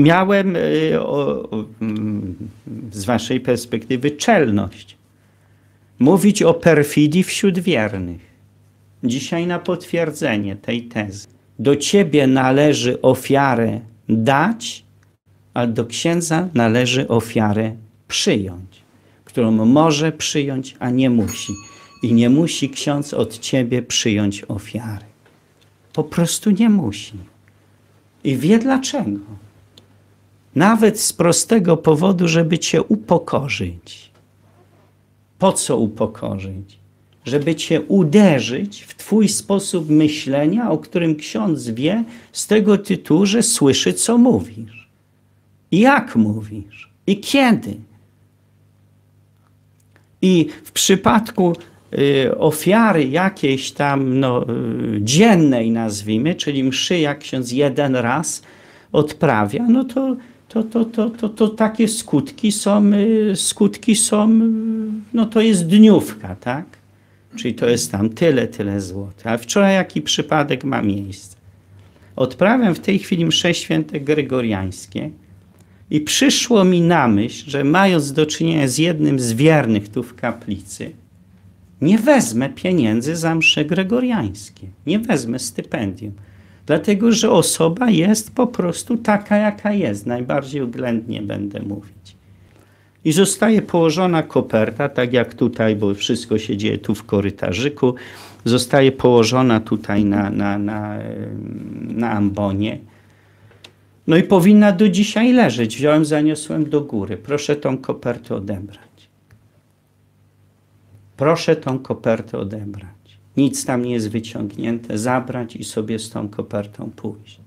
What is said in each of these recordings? Miałem z waszej perspektywy czelność mówić o perfidii wśród wiernych. Dzisiaj na potwierdzenie tej tezy. Do ciebie należy ofiarę dać, a do księdza należy ofiarę przyjąć, którą może przyjąć, a nie musi. I nie musi ksiądz od ciebie przyjąć ofiary. Po prostu nie musi. I wie dlaczego. Nawet z prostego powodu, żeby cię upokorzyć. Po co upokorzyć? Żeby cię uderzyć w twój sposób myślenia, o którym ksiądz wie z tego tytułu, że słyszy, co mówisz. Jak mówisz i kiedy. I w przypadku ofiary jakiejś tam dziennej, nazwijmy, czyli mszy, jak ksiądz jeden raz odprawia, no to takie skutki są, no to jest dniówka, tak? Czyli to jest tam tyle złotych. A wczoraj jaki przypadek ma miejsce? Odprawiam w tej chwili msze święte gregoriańskie i przyszło mi na myśl, że mając do czynienia z jednym z wiernych tu w kaplicy, nie wezmę pieniędzy za msze gregoriańskie. Nie wezmę stypendium. Dlatego, że osoba jest po prostu taka, jaka jest. Najbardziej uwzględnie będę mówić. I zostaje położona koperta, tak jak tutaj, bo wszystko się dzieje tu w korytarzyku. Zostaje położona tutaj na ambonie. No i powinna do dzisiaj leżeć. Wziąłem, zaniosłem do góry. Proszę tą kopertę odebrać. Proszę tą kopertę odebrać. Nic tam nie jest wyciągnięte. Zabrać i sobie z tą kopertą pójść.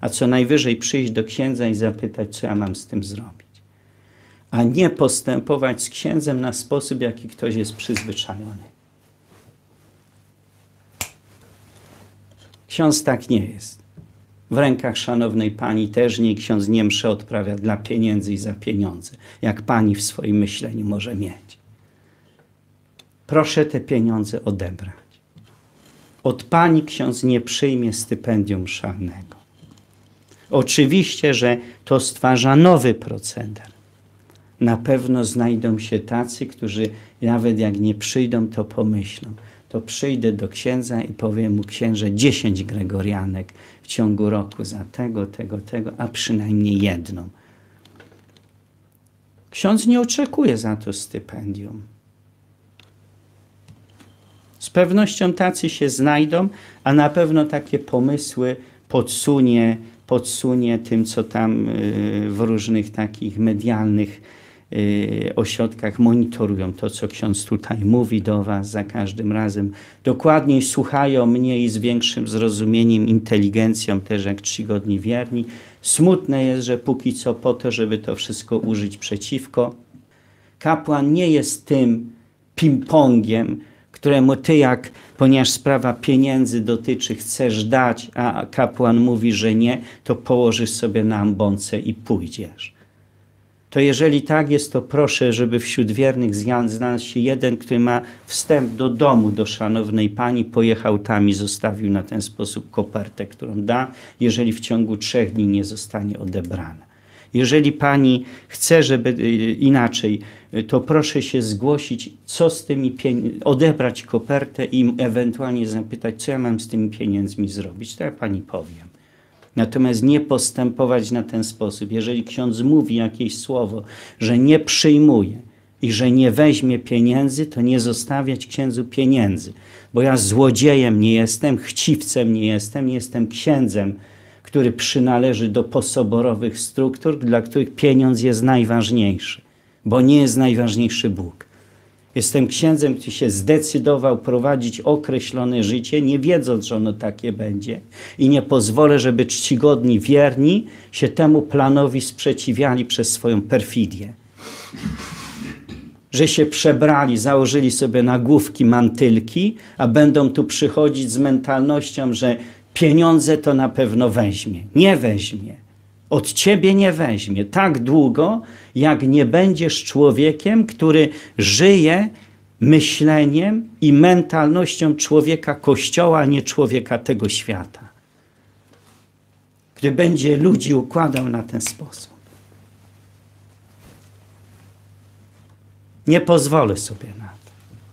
A co najwyżej przyjść do księdza i zapytać, co ja mam z tym zrobić. A nie postępować z księdzem na sposób, jaki ktoś jest przyzwyczajony. Ksiądz tak nie jest. W rękach szanownej pani też nie. Ksiądz nie mszę odprawia dla pieniędzy i za pieniądze. Jak pani w swoim myśleniu może mieć. Proszę te pieniądze odebrać. Od pani ksiądz nie przyjmie stypendium szalnego. Oczywiście, że to stwarza nowy proceder. Na pewno znajdą się tacy, którzy nawet jak nie przyjdą, to pomyślą. To przyjdę do księdza i powiem mu, księże, 10 gregorianek w ciągu roku za tego, a przynajmniej jedną. Ksiądz nie oczekuje za to stypendium. Z pewnością tacy się znajdą, a na pewno takie pomysły podsunie tym, co tam w różnych takich medialnych ośrodkach monitorują to, co ksiądz tutaj mówi do was za każdym razem. Dokładniej słuchają mnie i z większym zrozumieniem, inteligencją też jak czcigodni wierni. Smutne jest, że póki co po to, żeby to wszystko użyć przeciwko. Kapłan nie jest tym ping-pongiem, któremu ty jak, ponieważ sprawa pieniędzy dotyczy, chcesz dać, a kapłan mówi, że nie, to położysz sobie na ambonce i pójdziesz. To jeżeli tak jest, to proszę, żeby wśród wiernych znalazł się jeden, który ma wstęp do domu, do szanownej pani, pojechał tam i zostawił na ten sposób kopertę, którą da, jeżeli w ciągu 3 dni nie zostanie odebrana. Jeżeli pani chce, żeby inaczej, to proszę się zgłosić, co z tymi pieniędzmi, odebrać kopertę i ewentualnie zapytać, co ja mam z tymi pieniędzmi zrobić. To ja pani powiem. Natomiast nie postępować na ten sposób. Jeżeli ksiądz mówi jakieś słowo, że nie przyjmuje i że nie weźmie pieniędzy, to nie zostawiać księdzu pieniędzy. Bo ja złodziejem nie jestem, chciwcem nie jestem księdzem, który przynależy do posoborowych struktur, dla których pieniądz jest najważniejszy, bo nie jest najważniejszy Bóg. Jestem księdzem, który się zdecydował prowadzić określone życie, nie wiedząc, że ono takie będzie i nie pozwolę, żeby czcigodni wierni się temu planowi sprzeciwiali przez swoją perfidię. Że się przebrali, założyli sobie nagłówki, mantylki, a będą tu przychodzić z mentalnością, że pieniądze to na pewno weźmie. Nie weźmie. Od ciebie nie weźmie. Tak długo, jak nie będziesz człowiekiem, który żyje myśleniem i mentalnością człowieka Kościoła, a nie człowieka tego świata. że będzie ludzi układał na ten sposób. Nie pozwolę sobie na to.